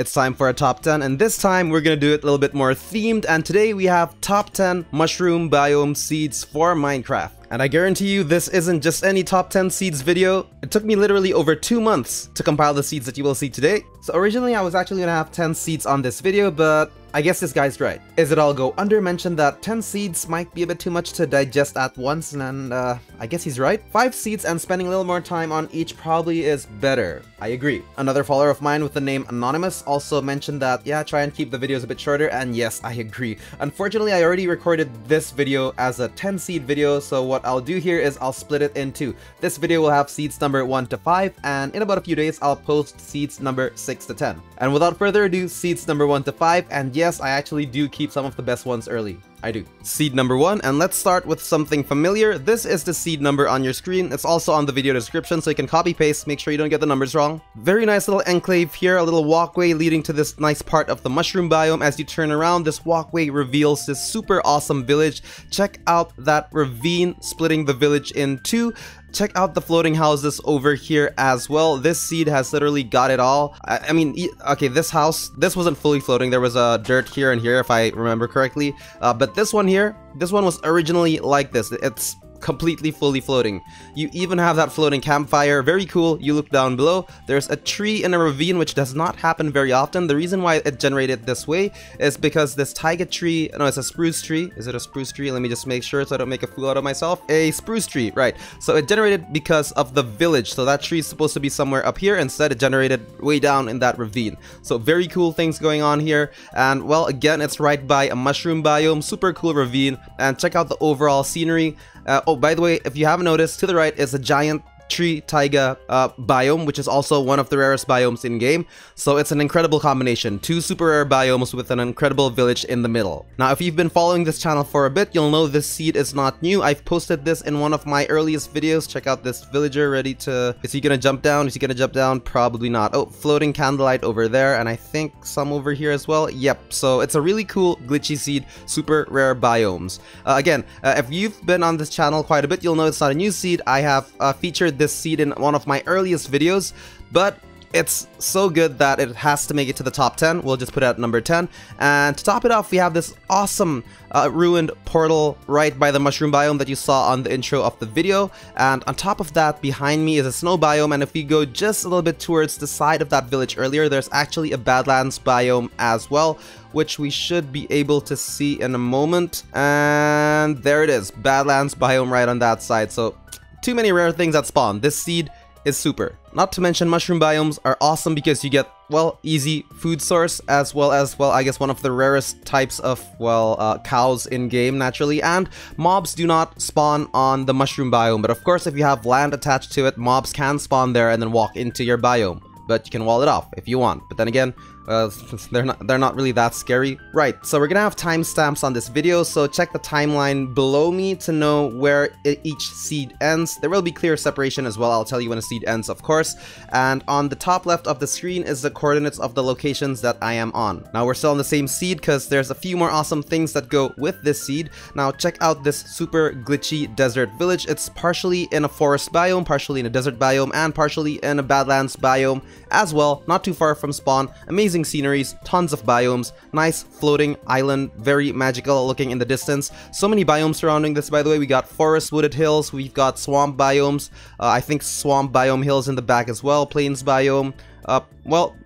It's time for our top 10, and this time we're gonna do it a little bit more themed, and today we have top 10 mushroom biome seeds for Minecraft. And I guarantee you this isn't just any top 10 seeds video. It took me literally over 2 months to compile the seeds that you will see today. So originally I was actually gonna have 10 seeds on this video, but I guess this guy's right. Is It All Go Under mentioned that 10 seeds might be a bit too much to digest at once, and I guess he's right. 5 seeds and spending a little more time on each probably is better. I agree. Another follower of mine with the name Anonymous also mentioned that, yeah, try and keep the videos a bit shorter, and yes, I agree. Unfortunately, I already recorded this video as a 10 seed video, so what I'll do here is I'll split it in two. This video will have seeds number 1 to 5, and in about a few days, I'll post seeds number 6 to 10. And without further ado, seeds number 1 to 5, and yes, I actually do keep some of the best ones early. I do. Seed number 1, and let's start with something familiar. This is the seed number on your screen. It's also on the video description, so you can copy paste, make sure you don't get the numbers wrong. Very nice little enclave here, a little walkway leading to this nice part of the mushroom biome. As you turn around, this walkway reveals this super awesome village. Check out that ravine splitting the village in two. Check out the floating houses over here as well. This seed has literally got it all. I mean, okay, this house, this wasn't fully floating. There was dirt here and here, if I remember correctly. But this one here, this one was originally like this. It's completely fully floating. You even have that floating campfire. Very cool. You look down below. There's a tree in a ravine, which does not happen very often. The reason why it generated this way is because this taiga tree, no, it's a spruce tree. Is it a spruce tree? Let me just make sure so I don't make a fool out of myself. A spruce tree, right. So it generated because of the village. So that tree is supposed to be somewhere up here. Instead, it generated way down in that ravine. So very cool things going on here. And well, again, it's right by a mushroom biome. Super cool ravine. And check out the overall scenery. Oh, by the way, if you haven't noticed, to the right is a giant tree taiga biome, which is also one of the rarest biomes in game. So it's an incredible combination, 2 super rare biomes with an incredible village in the middle. Now, if you've been following this channel for a bit, you'll know this seed is not new. I've posted this in one of my earliest videos. Check out this villager ready to... Is he gonna jump down? Is he gonna jump down? Probably not. Oh, floating candlelight over there, and I think some over here as well. Yep, so it's a really cool glitchy seed, super rare biomes. Again, if you've been on this channel quite a bit, you'll know it's not a new seed. I have featured this seed in one of my earliest videos, but it's so good that it has to make it to the top 10. We'll just put it at number 10. And to top it off, we have this awesome ruined portal right by the mushroom biome that you saw on the intro of the video. And on top of that, behind me is a snow biome. And if we go just a little bit towards the side of that village earlier, there's actually a Badlands biome as well, which we should be able to see in a moment. And there it is, Badlands biome right on that side. So too many rare things that spawn. This seed is super. Not to mention, mushroom biomes are awesome because you get, well, easy food source as well as, well, I guess one of the rarest types of, well, cows in game naturally. And mobs do not spawn on the mushroom biome, but of course if you have land attached to it, mobs can spawn there and then walk into your biome. But you can wall it off if you want. But then again, they're not really that scary. Right, so we're gonna have timestamps on this video, so check the timeline below me to know where each seed ends. There will be clear separation as well. I'll tell you when a seed ends, of course. And on the top left of the screen is the coordinates of the locations that I am on. Now we're still on the same seed because there's a few more awesome things that go with this seed. Now check out this super glitchy desert village. It's partially in a forest biome, partially in a desert biome, and partially in a Badlands biome as well, not too far from spawn. Amazing sceneries, tons of biomes, nice floating island, very magical looking in the distance. So many biomes surrounding this, by the way. We got forest wooded hills, we've got swamp biomes, I think swamp biome hills in the back as well, plains biome, well,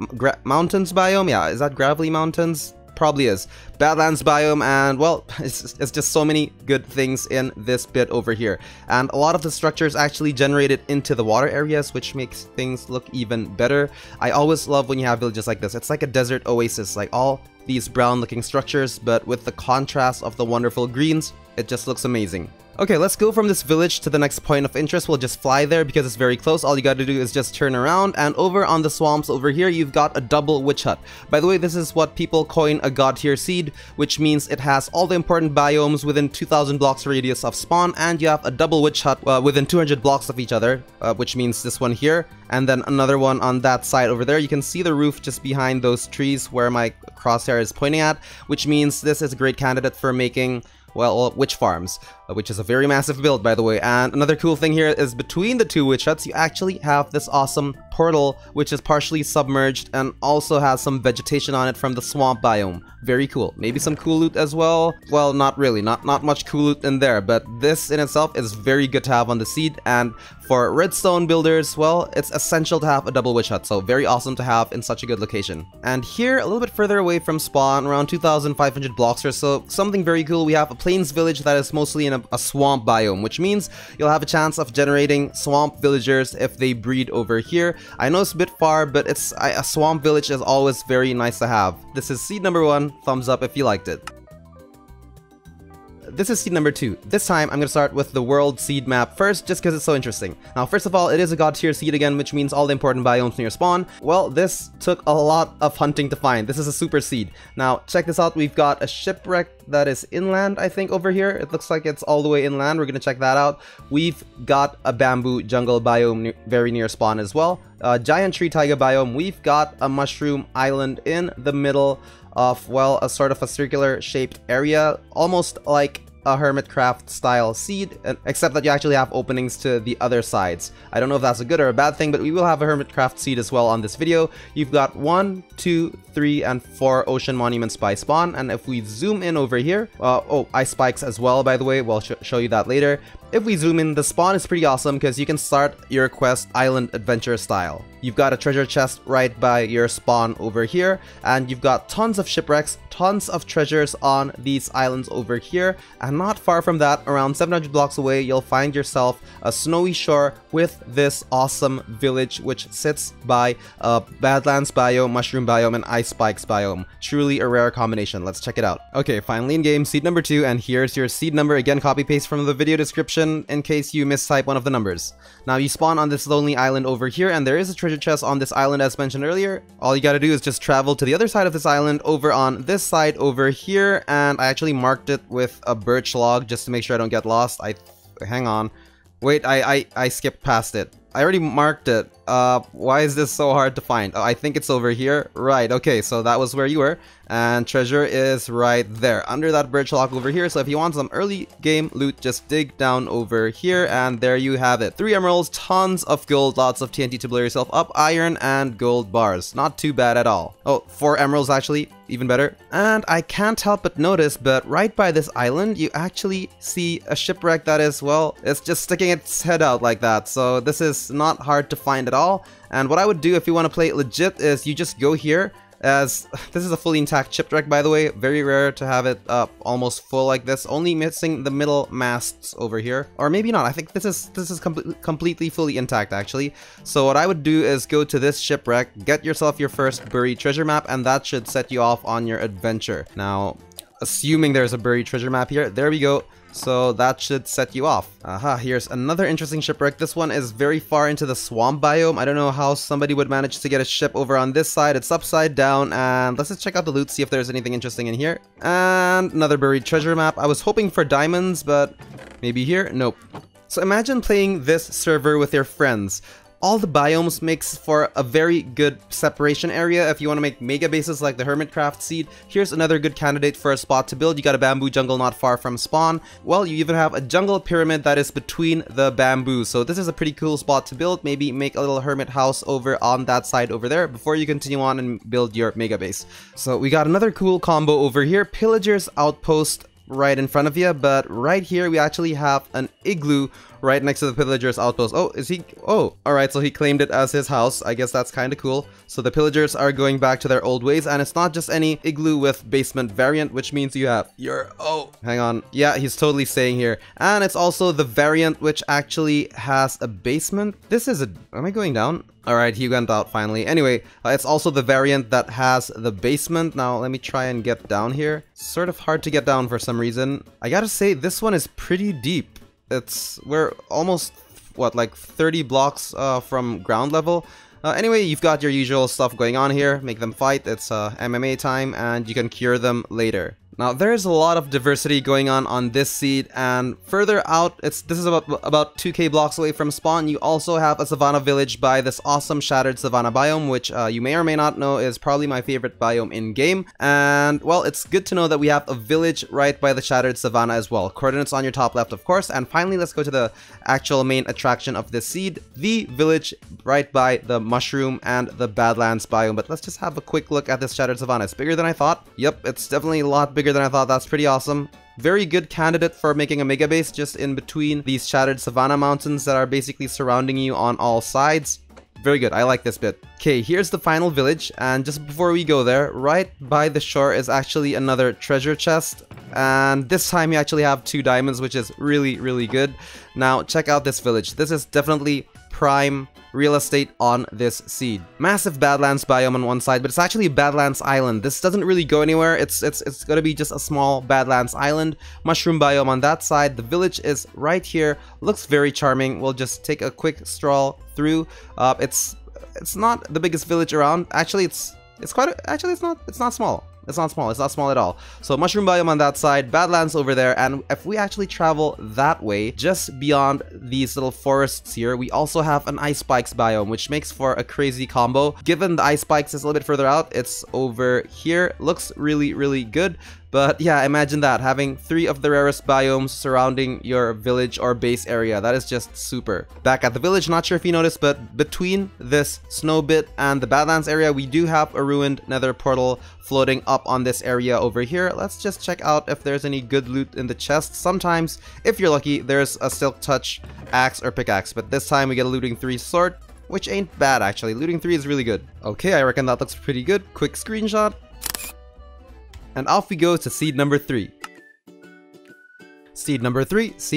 mountains biome, yeah, is that gravelly mountains? Probably is. Badlands biome, and well, it's just so many good things in this bit over here. And a lot of the structures actually generated into the water areas, which makes things look even better. I always love when you have villages like this. It's like a desert oasis, like all these brown looking structures, but with the contrast of the wonderful greens, it just looks amazing. Okay, let's go from this village to the next point of interest. We'll just fly there because it's very close. All you gotta do is just turn around, and over on the swamps over here, you've got a double witch hut. By the way, this is what people coin a god tier seed, which means it has all the important biomes within 2,000 blocks radius of spawn, and you have a double witch hut within 200 blocks of each other, which means this one here, and then another one on that side over there. You can see the roof just behind those trees where my crosshair is pointing at, which means this is a great candidate for making, well, witch farms. which is a very massive build, by the way. And another cool thing here is between the two witch huts, you actually have this awesome portal, which is partially submerged and also has some vegetation on it from the swamp biome. Very cool. Maybe some cool loot as well. Well, not really. Not much cool loot in there, but this in itself is very good to have on the seed. And for redstone builders, well, it's essential to have a double witch hut, so very awesome to have in such a good location. And here, a little bit further away from spawn, around 2,500 blocks or so, something very cool. We have a plains village that is mostly in a swamp biome, which means you'll have a chance of generating swamp villagers if they breed over here. I know it's a bit far, but it's a swamp village is always very nice to have. This is seed number 1. Thumbs up if you liked it. This is seed number 2. This time, I'm going to start with the world seed map first, just because it's so interesting. Now, first of all, it is a god tier seed again, which means all the important biomes near spawn. Well, this took a lot of hunting to find. This is a super seed. Now, check this out. We've got a shipwreck that is inland, I think, over here. It looks like it's all the way inland. We're going to check that out. We've got a bamboo jungle biome very near spawn as well. Giant tree taiga biome. We've got a mushroom island in the middle of, well, a sort of a circular shaped area, almost like a Hermitcraft style seed, except that you actually have openings to the other sides. I don't know if that's a good or a bad thing, but we will have a Hermitcraft seed as well on this video. You've got 1, 2, 3, and 4 ocean monuments by spawn, and if we zoom in over here, oh, ice spikes as well, by the way, we'll show you that later. If we zoom in, the spawn is pretty awesome because you can start your quest island adventure style. You've got a treasure chest right by your spawn over here, and you've got tons of shipwrecks, tons of treasures on these islands over here, and not far from that, around 700 blocks away, you'll find yourself a snowy shore with this awesome village which sits by Badlands biome, mushroom biome, and ice spikes biome. Truly a rare combination. Let's check it out. Okay, finally in game, seed number 2, and here's your seed number. Again, copy paste from the video description in case you mistype one of the numbers. Now you spawn on this lonely island over here, and there is a treasure chest on this island as mentioned earlier. All you gotta do is just travel to the other side of this island over on this side over here, and I actually marked it with a birch log just to make sure I don't get lost. Hang on. Wait, I skipped past it. I already marked it. Why is this so hard to find? Oh, I think it's over here. Right, okay, so that was where you were. And treasure is right there, under that birch log over here. So if you want some early game loot, just dig down over here, and there you have it. 3 emeralds, tons of gold, lots of TNT to blow yourself up, iron, and gold bars. Not too bad at all. Oh, 4 emeralds actually, even better. And I can't help but notice, but right by this island, you actually see a shipwreck that is, well, it's just sticking its head out like that. So this is not hard to find at all. And what I would do if you want to play it legit is you just go here, as this is a fully intact shipwreck, by the way. Very rare to have it almost full like this, only missing the middle masts over here, or maybe not. I think this is completely fully intact actually. So what I would do is go to this shipwreck, get yourself your first buried treasure map, and that should set you off on your adventure. Now, assuming there's a buried treasure map here, there we go. So that should set you off. Aha, here's another interesting shipwreck. This one is very far into the swamp biome. I don't know how somebody would manage to get a ship over on this side. It's upside down, and let's just check out the loot, see if there's anything interesting in here. And another buried treasure map. I was hoping for diamonds, but maybe here? Nope. So imagine playing this server with your friends. All the biomes makes for a very good separation area. If you want to make mega bases like the Hermitcraft seed, here's another good candidate for a spot to build. You got a bamboo jungle not far from spawn. Well, you even have a jungle pyramid that is between the bamboos. So this is a pretty cool spot to build. Maybe make a little hermit house over on that side over there before you continue on and build your mega base. So we got another cool combo over here. Pillager's Outpost right in front of you, but right here we actually have an igloo right next to the Pillager's Outpost. Oh, is he? Oh, alright, so he claimed it as his house. I guess that's kind of cool. So the Pillagers are going back to their old ways, and it's not just any igloo with basement variant, which means you have your... Oh, hang on. Yeah, he's totally staying here. And it's also the variant which actually has a basement. This is a... Am I going down? Alright, he went out finally. Anyway, it's also the variant that has the basement. Now, let me try and get down here. Sort of hard to get down for some reason. I gotta say, this one is pretty deep. We're almost, what, like 30 blocks from ground level? Anyway, you've got your usual stuff going on here. Make them fight. It's MMA time, and you can cure them later. Now there's a lot of diversity going on this seed, and further out, this is about 2k blocks away from spawn. You also have a savanna village by this awesome shattered savanna biome, which you may or may not know is probably my favorite biome in game. And well, it's good to know that we have a village right by the shattered savanna as well. Coordinates on your top left, of course. And finally, let's go to the actual main attraction of this seed, the village right by the mushroom and the Badlands biome. But let's just have a quick look at this shattered savanna. It's bigger than I thought. Yep, it's definitely a lot bigger than I thought. That's pretty awesome. Very good candidate for making a mega base just in between these shattered savanna mountains that are basically surrounding you on all sides. Very good. I like this bit. Okay, here's the final village, and just before we go there, right by the shore is actually another treasure chest, and this time you actually have 2 diamonds, which is really good. Now check out this village. This is definitely prime real estate on this seed. Massive Badlands biome on one side, but it's actually Badlands Island. This doesn't really go anywhere. It's gonna be just a small Badlands Island. Mushroom biome on that side. The village is right here. Looks very charming. We'll just take a quick stroll through. It's not the biggest village around. Actually, it's not small. It's not small at all. So mushroom biome on that side, Badlands over there, and if we actually travel that way, just beyond these little forests here, we also have an ice spikes biome, which makes for a crazy combo. Given the ice spikes is a little bit further out, it's over here. Looks really good. But yeah, imagine that, having 3 of the rarest biomes surrounding your village or base area. That is just super. Back at the village, not sure if you noticed, but between this snow bit and the Badlands area, we do have a ruined nether portal floating up on this area over here. Let's just check out if there's any good loot in the chest. Sometimes, if you're lucky, there's a silk touch axe or pickaxe, but this time we get a looting 3 sword, which ain't bad actually. Looting 3 is really good. Okay, I reckon that looks pretty good. Quick screenshot. And off we go to seed number 3. Seed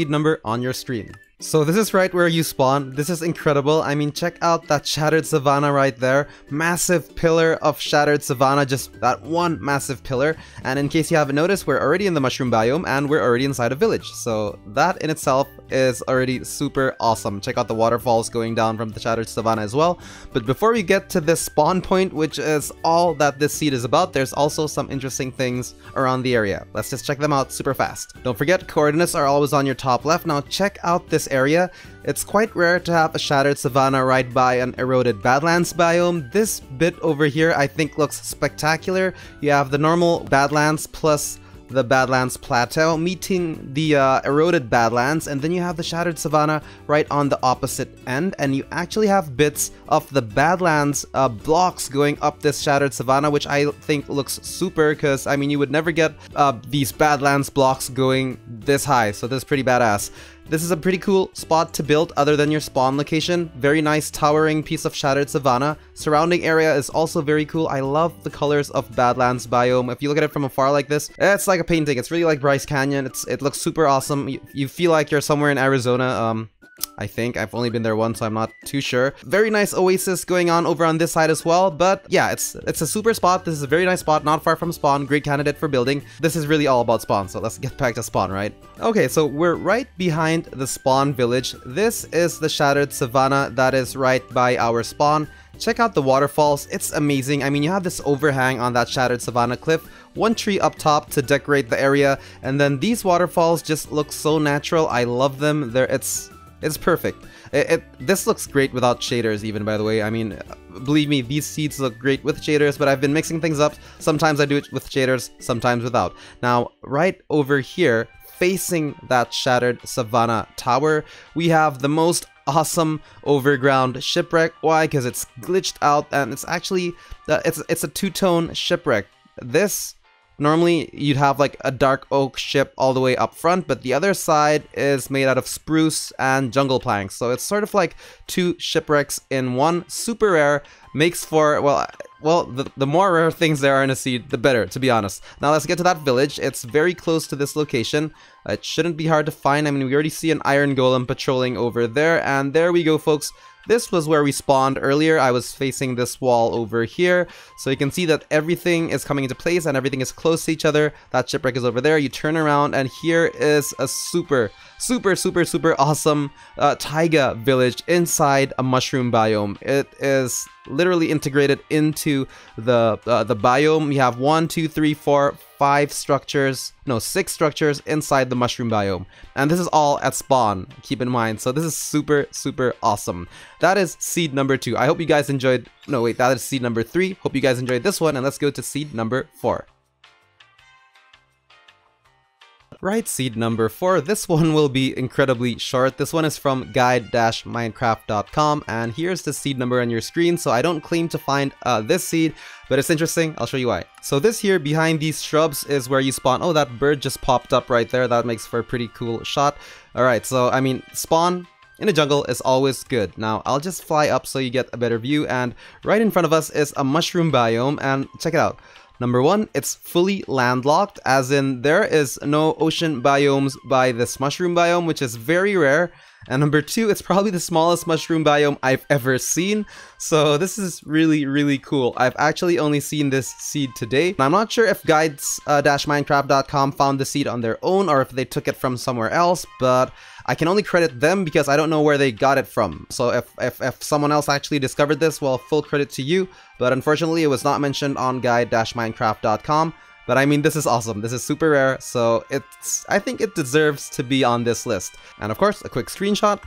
number on your screen. So this is right where you spawn. This is incredible. I mean, check out that shattered savanna right there. Massive pillar of shattered savanna, just that one massive pillar. And in case you haven't noticed, we're already in the mushroom biome and we're already inside a village. So that in itself is already super awesome. Check out the waterfalls going down from the shattered savanna as well. But before we get to this spawn point, which is all that this seed is about, there's also some interesting things around the area. Let's just check them out super fast. Don't forget, coordinates are always on your top left. Now check out this area. It's quite rare to have a shattered savanna right by an eroded Badlands biome. This bit over here I think looks spectacular. You have the normal Badlands plus the Badlands plateau meeting the eroded Badlands, and then you have the shattered savanna right on the opposite end, and you actually have bits of the Badlands blocks going up this shattered savanna, which I think looks super, because I mean you would never get these Badlands blocks going this high, so this is pretty badass. This is a pretty cool spot to build other than your spawn location. Very nice towering piece of shattered savanna. Surrounding area is also very cool. I love the colors of Badlands biome. If you look at it from afar like this, it's like a painting. It's really like Bryce Canyon. It looks super awesome. You feel like you're somewhere in Arizona. I think. I've only been there once, so I'm not too sure. Very nice oasis going on over on this side as well, but yeah, it's a super spot. This is a very nice spot, not far from spawn, great candidate for building. This is really all about spawn, so let's get back to spawn, right? Okay, so we're right behind the spawn village. This is the shattered savanna that is right by our spawn. Check out the waterfalls. It's amazing. I mean, you have this overhang on that shattered savanna cliff, one tree up top to decorate the area, and then these waterfalls just look so natural. I love them. It's perfect. This looks great without shaders even, by the way. I mean, believe me, these seeds look great with shaders, but I've been mixing things up. Sometimes I do it with shaders, sometimes without. Now, right over here, facing that shattered savanna tower, we have the most awesome overground shipwreck. Why? Because it's glitched out, and it's actually, it's a two-tone shipwreck. This, normally you'd have like a dark oak ship all the way up front, but the other side is made out of spruce and jungle planks. So it's sort of like 2 shipwrecks in one. Super rare, makes for, well, the more rare things there are in a seed, the better, to be honest. Now let's get to that village. It's very close to this location. It shouldn't be hard to find. I mean, we already see an iron golem patrolling over there, and there we go, folks. This was where we spawned earlier. I was facing this wall over here. So you can see that everything is coming into place and everything is close to each other. That shipwreck is over there. You turn around and here is a super awesome taiga village inside a mushroom biome. It is literally integrated into the biome. You have 1, 2, 3, 4, six structures inside the mushroom biome. And this is all at spawn, keep in mind. So this is super, super awesome. That is seed number 2. I hope you guys enjoyed, no wait, that is seed number 3. Hope you guys enjoyed this one, and let's go to seed number 4. Right, seed number 4. This one will be incredibly short. This one is from guide-minecraft.com, and here's the seed number on your screen. So I don't claim to find this seed, but it's interesting. I'll show you why. So this here behind these shrubs is where you spawn. Oh, that bird just popped up right there. That makes for a pretty cool shot. All right, so I mean, spawn in a jungle is always good. Now I'll just fly up so you get a better view, and right in front of us is a mushroom biome, and check it out. Number 1, it's fully landlocked, as in there is no ocean biomes by this mushroom biome, which is very rare. And number 2, it's probably the smallest mushroom biome I've ever seen. So this is really, really cool. I've actually only seen this seed today. And I'm not sure if guides-minecraft.com found the seed on their own or if they took it from somewhere else, but I can only credit them because I don't know where they got it from. So if someone else actually discovered this, well, full credit to you. But unfortunately, it was not mentioned on guide-minecraft.com. But I mean, this is awesome. This is super rare, so I think it deserves to be on this list. And of course, a quick screenshot.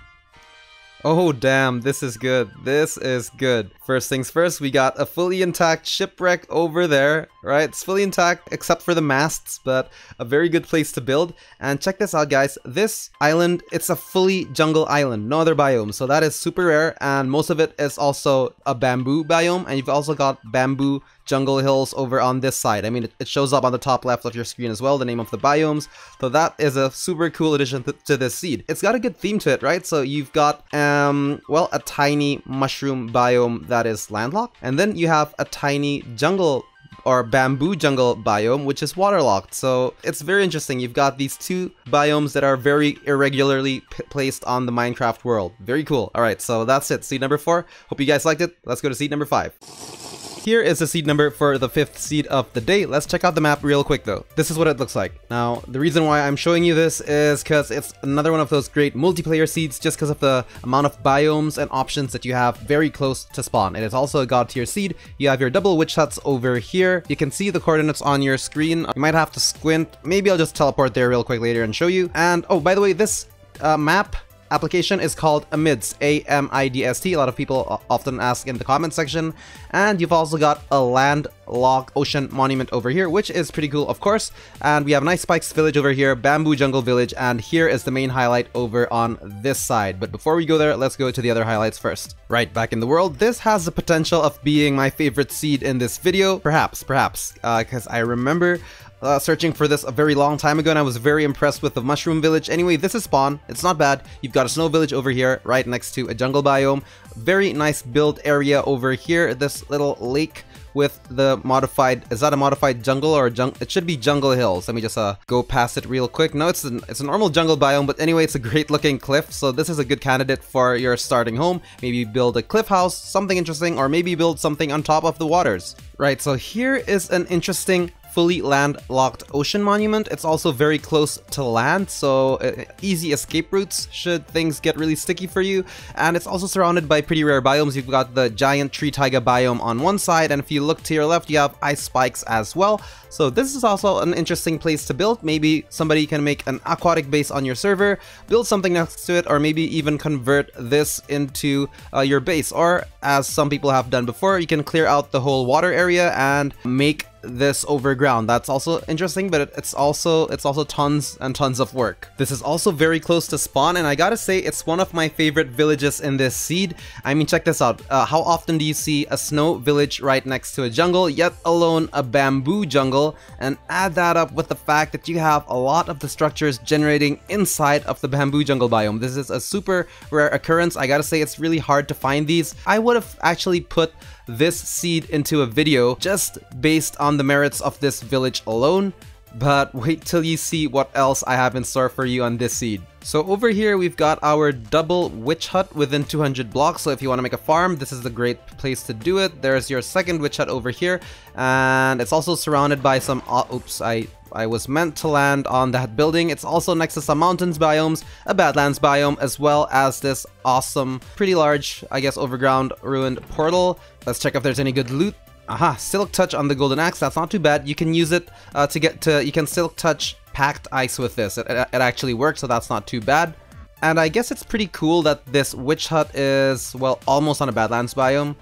Oh damn, this is good. This is good. First things first, we got a fully intact shipwreck over there, right? It's fully intact except for the masts, but a very good place to build. And check this out, guys. This island, it's a fully jungle island, no other biome. So that is super rare, and most of it is also a bamboo biome, and you've also got bamboo jungle hills over on this side. I mean, it shows up on the top left of your screen as well, the name of the biomes. So that is a super cool addition to this seed. It's got a good theme to it, right? So you've got well, a tiny mushroom biome that is landlocked, and then you have a tiny jungle or bamboo jungle biome, which is waterlogged. So it's very interesting. You've got these two biomes that are very irregularly placed on the Minecraft world. Very cool. All right, so that's it. Seed number 4. Hope you guys liked it. Let's go to seed number 5. Here is the seed number for the 5th seed of the day. Let's check out the map real quick though. This is what it looks like. Now, the reason why I'm showing you this is because it's another one of those great multiplayer seeds just because of the amount of biomes and options that you have very close to spawn. It is also a god tier seed. You have your double witch huts over here. You can see the coordinates on your screen. You might have to squint. Maybe I'll just teleport there real quick later and show you. And oh, by the way, this map application is called Amidst, A-M-I-D-S-T. A lot of people often ask in the comment section. And you've also got a landlocked ocean monument over here, which is pretty cool, of course. And we have Nice Spikes Village over here, Bamboo Jungle Village, and here is the main highlight over on this side. But before we go there, let's go to the other highlights first. Right, back in the world. This has the potential of being my favorite seed in this video. Perhaps, because I remember searching for this a very long time ago, and I was very impressed with the mushroom village. Anyway, this is spawn. It's not bad. You've got a snow village over here, right next to a jungle biome. Very nice build area over here. This little lake with the modified, is that a modified jungle or a jungle? It should be jungle hills. Let me just go past it real quick. No, it's a normal jungle biome, but anyway, it's a great looking cliff. So this is a good candidate for your starting home. Maybe build a cliff house, something interesting, or maybe build something on top of the waters. Right, so here is an interesting fully landlocked ocean monument. It's also very close to land, so easy escape routes should things get really sticky for you. And it's also surrounded by pretty rare biomes. You've got the giant tree taiga biome on one side, and if you look to your left, you have ice spikes as well. So this is also an interesting place to build. Maybe somebody can make an aquatic base on your server, build something next to it, or maybe even convert this into your base. Or as some people have done before, you can clear out the whole water area and make this overground. That's also interesting, but it's also tons and tons of work. This is also very close to spawn, and I gotta say it's one of my favorite villages in this seed. I mean, check this out. How often do you see a snow village right next to a jungle, yet alone a bamboo jungle? And add that up with the fact that you have a lot of the structures generating inside of the bamboo jungle biome. This is a super rare occurrence. I gotta say it's really hard to find these. I would have actually put this seed into a video just based on the merits of this village alone, but wait till you see what else I have in store for you on this seed. So over here we've got our double witch hut within 200 blocks, so if you want to make a farm, this is a great place to do it. There's your second witch hut over here, and it's also surrounded by some oops, I was meant to land on that building. It's also next to some mountains biomes, a Badlands biome, as well as this awesome, pretty large, I guess, overground ruined portal. Let's check if there's any good loot. Aha, silk touch on the golden axe. That's not too bad. You can use it to get to. You can silk touch packed ice with this. It actually works, so that's not too bad. And I guess it's pretty cool that this witch hut is, well, almost on a Badlands biome.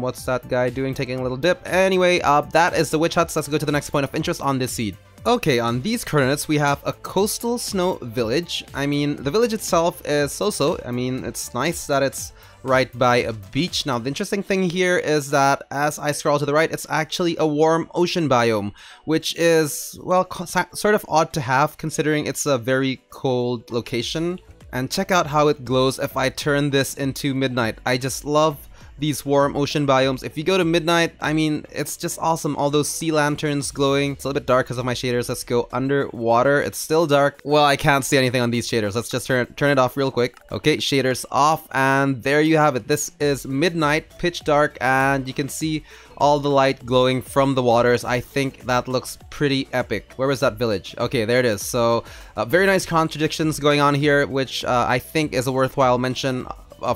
What's that guy doing? Taking a little dip. Anyway, that is the witch huts. Let's go to the next point of interest on this seed. Okay, on these coordinates, we have a coastal snow village. I mean, the village itself is so-so. I mean, it's nice that it's right by a beach. Now, the interesting thing here is that as I scroll to the right, it's actually a warm ocean biome, which is, well, sort of odd to have considering it's a very cold location. And check out how it glows if I turn this into midnight. I just love these warm ocean biomes. If you go to midnight, I mean, it's just awesome. All those sea lanterns glowing. It's a little bit dark because of my shaders. Let's go underwater. It's still dark. Well, I can't see anything on these shaders. Let's just turn it off real quick. Okay, shaders off, and there you have it. This is midnight, pitch dark, and you can see all the light glowing from the waters. I think that looks pretty epic. Where was that village? Okay, there it is. So very nice contradictions going on here, which I think is a worthwhile mention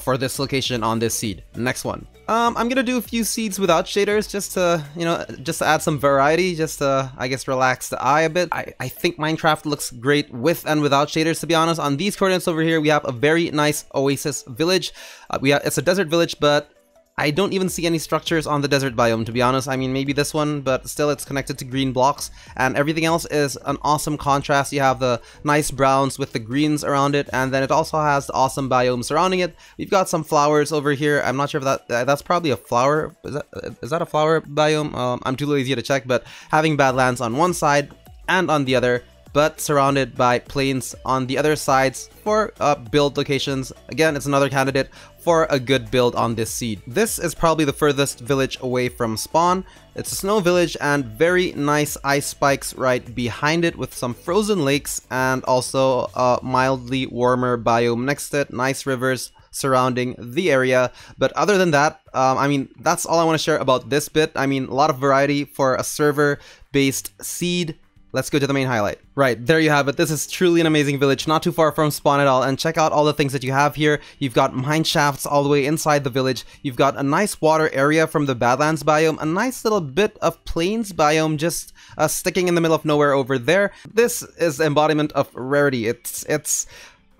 for this location on this seed. Next one. I'm gonna do a few seeds without shaders just to, you know, just to add some variety, just to, I guess, relax the eye a bit. I think Minecraft looks great with and without shaders, to be honest. On these coordinates over here, we have a very nice oasis village. It's a desert village, but I don't even see any structures on the desert biome, to be honest. I mean, maybe this one, but still it's connected to green blocks, and everything else is an awesome contrast. You have the nice browns with the greens around it, and then it also has the awesome biome surrounding it. We've got some flowers over here. I'm not sure if that's probably a flower. Is that a flower biome? I'm too lazy to check, but having Badlands on one side and on the other, but surrounded by plains on the other sides for build locations. Again, it's another candidate for a good build on this seed. This is probably the furthest village away from spawn. It's a snow village and very nice ice spikes right behind it with some frozen lakes and also a mildly warmer biome next to it. Nice rivers surrounding the area. But other than that, I mean, that's all I want to share about this bit. I mean, a lot of variety for a server-based seed. Let's go to the main highlight. Right, there you have it. This is truly an amazing village, not too far from spawn at all. And check out all the things that you have here. You've got mine shafts all the way inside the village. You've got a nice water area from the Badlands biome, a nice little bit of plains biome just sticking in the middle of nowhere over there. This is the embodiment of rarity. It's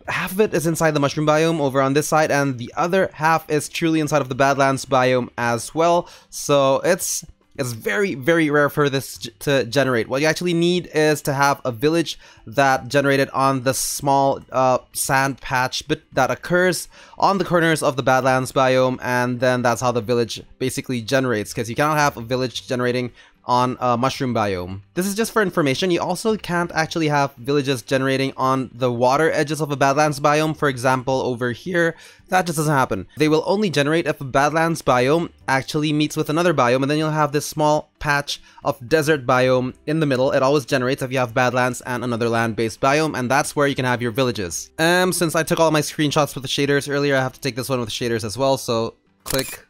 half of it is inside the mushroom biome over on this side, and the other half is truly inside of the Badlands biome as well. So it's very, very rare for this to generate. What you actually need is to have a village that generated on the small sand patch bit that occurs on the corners of the Badlands biome, and then that's how the village basically generates, because you cannot have a village generating on a mushroom biome. This is just for information. You also can't actually have villages generating on the water edges of a Badlands biome. For example, over here, that just doesn't happen. They will only generate if a Badlands biome actually meets with another biome, and then you'll have this small patch of desert biome in the middle. It always generates if you have Badlands and another land-based biome, and that's where you can have your villages. Since I took all my screenshots with the shaders earlier, I have to take this one with shaders as well, so click.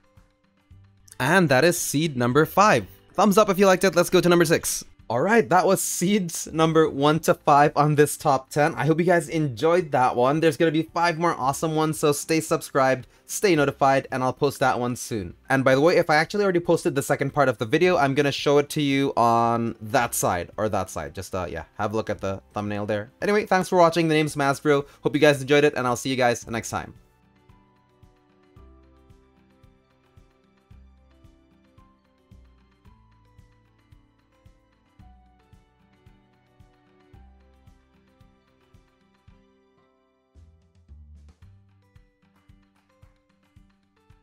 And that is seed number 5. Thumbs up if you liked it. Let's go to number 6. Alright, that was seeds number 1 to 5 on this top 10. I hope you guys enjoyed that one. There's going to be 5 more awesome ones, so stay subscribed, stay notified, and I'll post that one soon. And by the way, if I actually already posted the second part of the video, I'm going to show it to you on that side, or that side. Just, yeah, have a look at the thumbnail there. Anyway, thanks for watching. The name's Mazbro. Hope you guys enjoyed it, and I'll see you guys next time.